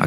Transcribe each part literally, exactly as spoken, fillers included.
I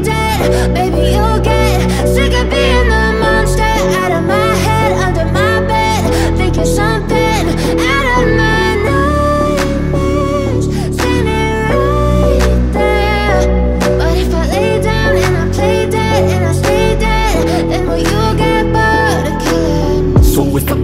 dead, baby you'll get sick of being the monster. Out of my head, under my bed, thinking something out of my nightmares, standing right there. But if I lay down and I play dead and I stay dead, then will you get bored of killing me? So if I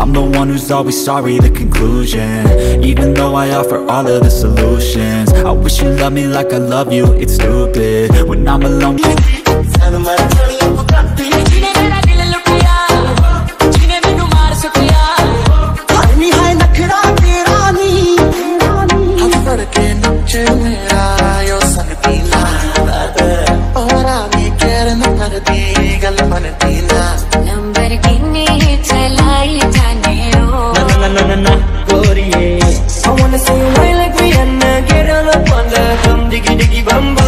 I'm the one who's always sorry, the conclusion. Even though I offer all of the solutions, I wish you loved me like I love you, it's stupid. When I'm alone, I wanna see you right like Rihanna, get all up on the come diggy diggy bum bum.